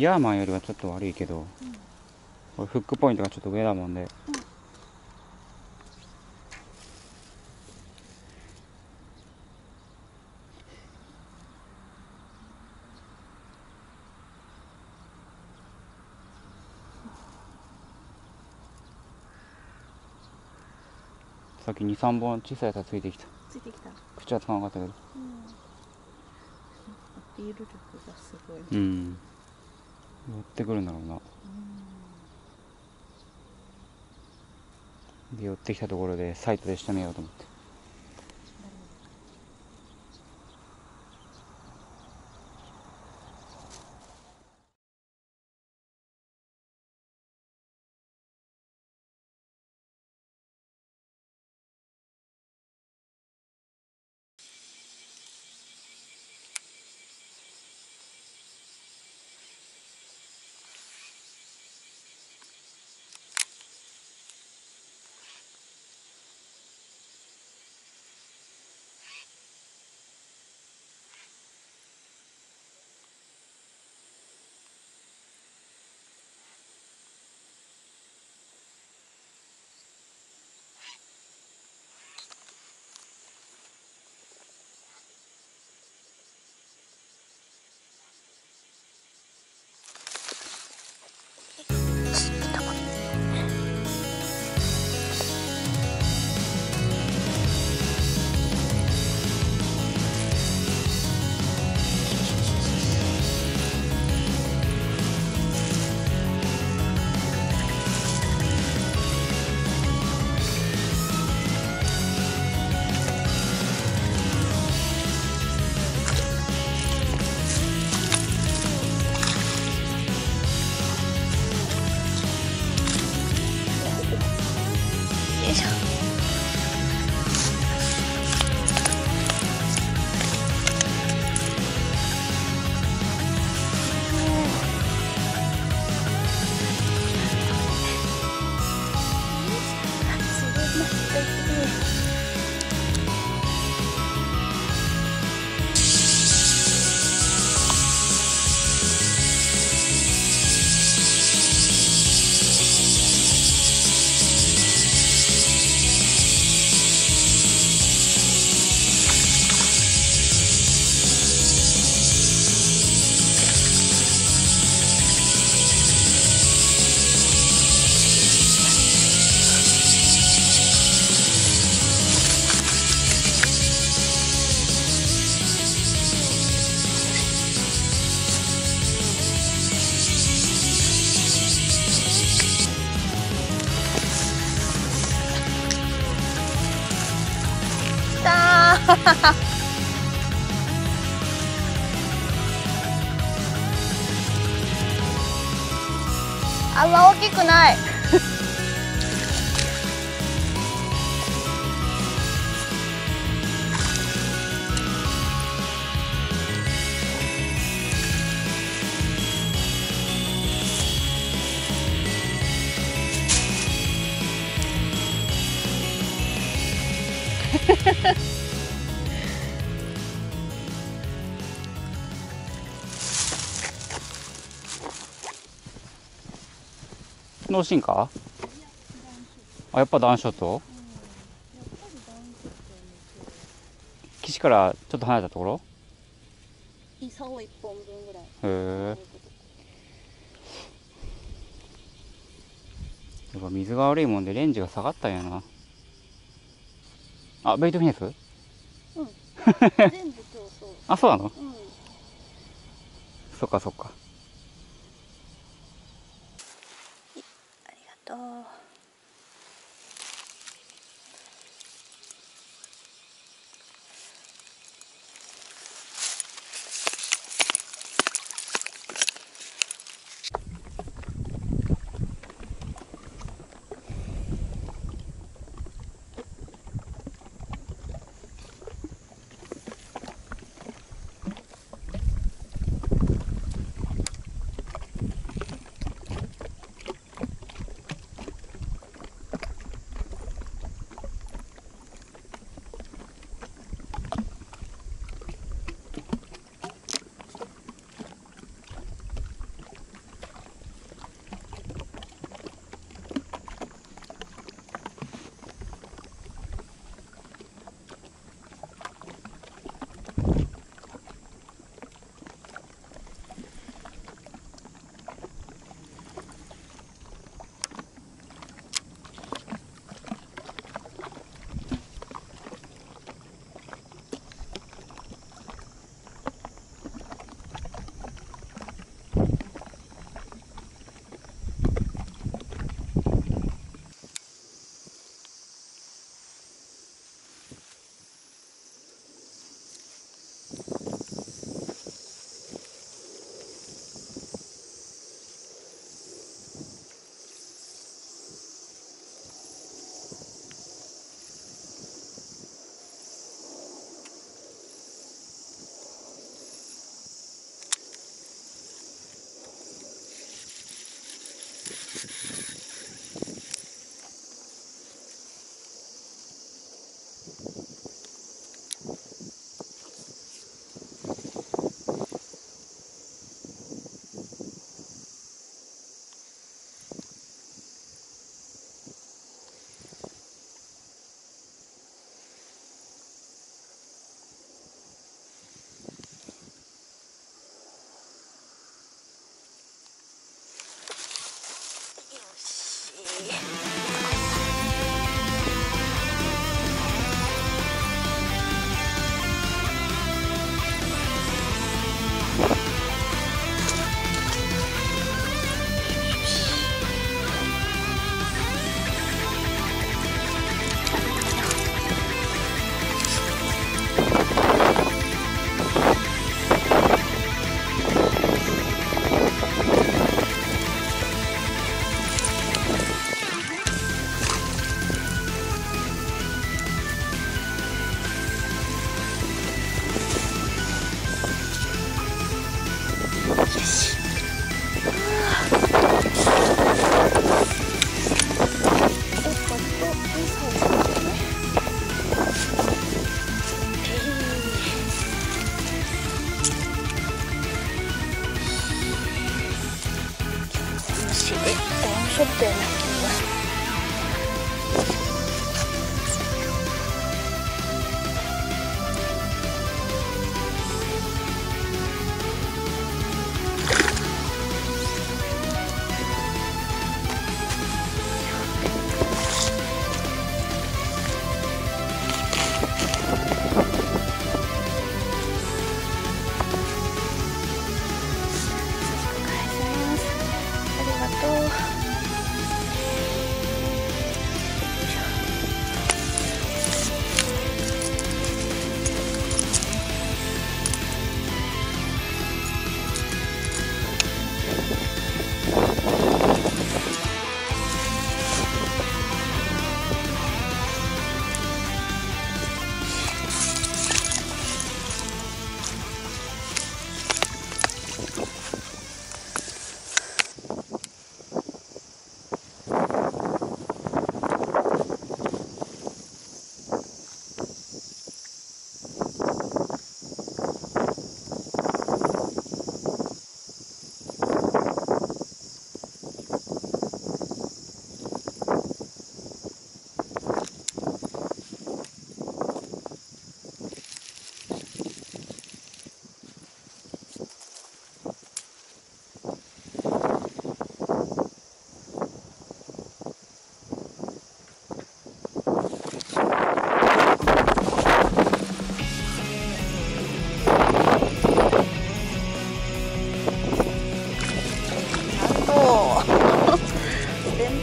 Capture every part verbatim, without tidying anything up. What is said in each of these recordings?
ヤーマンよりはちょっと悪いけど、うん、これフックポイントがちょっと上だもんで、うん、さっきに、さんぼん小さいやつがついてきた。ついてきた。口はつかなかったけど、うんアピール力がすごい、ね、うん、寄ってくるんだろうな、うん、で寄ってきたところでサイトで仕留めようと思って、ハハハハ。あんま大きくない脳進化？あ、やっぱダウンショット？岸からちょっと離れたところ？いっぽんぶんぐらい。へえ。やっぱ水が悪いもんでレンジが下がったんやな。あ、ベイトフィネス？うん。全部競争。あ、そうなの？うん。そっかそっか。Should've been.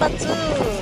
Let's go.